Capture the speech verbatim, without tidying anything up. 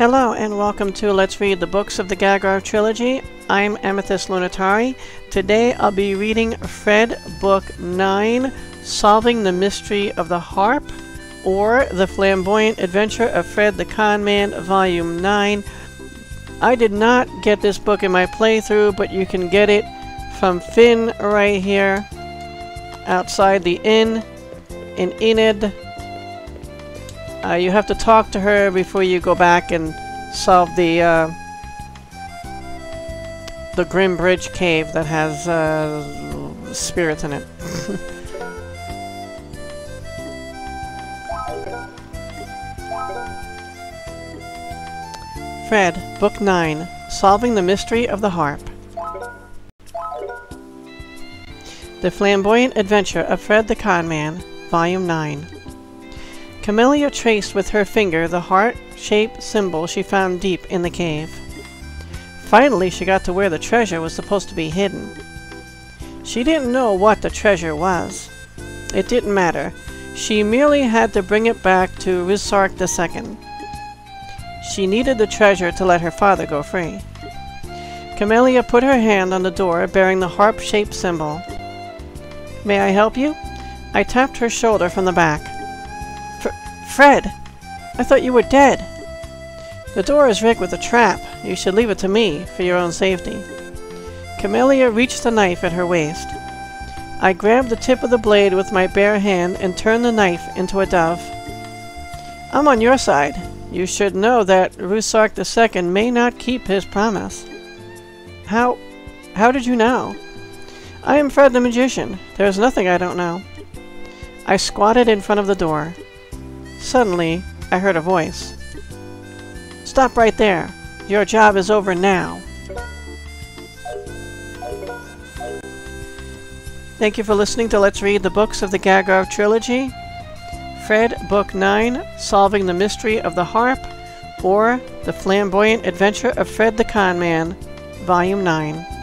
Hello and welcome to Let's Read the Books of the Gagharv Trilogy. I'm Amethyst Lunatari. Today I'll be reading Fred Book nine, Solving the Mystery of the Harp, or The Flamboyant Adventure of Fred the Con Man, Volume nine. I did not get this book in my playthrough, but you can get it from Finn right here, outside the inn, in Enid. Uh, you have to talk to her before you go back and solve the uh, the Grim Bridge cave that has uh, spirits in it. Fred, Book nine, Solving the Mystery of the Harp. The Flamboyant Adventure of Fred the Con Man, Volume nine. Camellia traced with her finger the heart-shaped symbol she found deep in the cave. Finally, she got to where the treasure was supposed to be hidden. She didn't know what the treasure was. It didn't matter. She merely had to bring it back to Roussark the second. She needed the treasure to let her father go free. Camellia put her hand on the door bearing the harp-shaped symbol. "May I help you?" I tapped her shoulder from the back. "Fred, I thought you were dead." "The door is rigged with a trap. You should leave it to me for your own safety." Camellia reached the knife at her waist. I grabbed the tip of the blade with my bare hand and turned the knife into a dove. "I'm on your side. You should know that Roussark the second may not keep his promise." How... how did you know?" "I am Fred the Magician. There is nothing I don't know." I squatted in front of the door. Suddenly, I heard a voice. "Stop right there. Your job is over now." Thank you for listening to Let's Read the Books of the Gagharv Trilogy. Fred, Book nine, Solving the Mystery of the Harp, or The Flamboyant Adventure of Fred the Con Man, Volume nine.